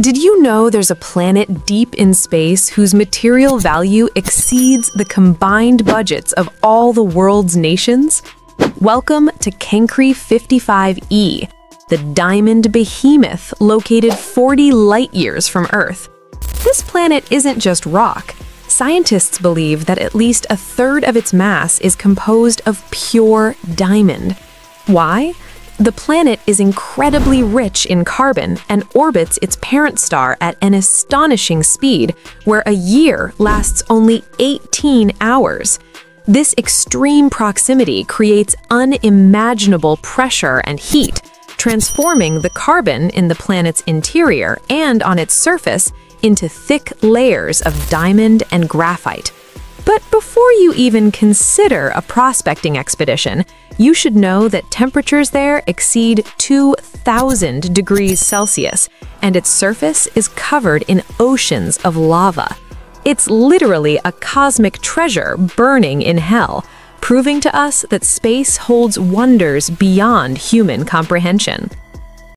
Did you know there's a planet deep in space whose material value exceeds the combined budgets of all the world's nations? Welcome to Cancri 55e, the diamond behemoth located 40 light-years from Earth. This planet isn't just rock. Scientists believe that at least a third of its mass is composed of pure diamond. Why? The planet is incredibly rich in carbon and orbits its parent star at an astonishing speed, where a year lasts only 18 hours. This extreme proximity creates unimaginable pressure and heat, transforming the carbon in the planet's interior and on its surface into thick layers of diamond and graphite. But before you even consider a prospecting expedition, you should know that temperatures there exceed 2,000 degrees Celsius, and its surface is covered in oceans of lava. It's literally a cosmic treasure burning in hell, proving to us that space holds wonders beyond human comprehension.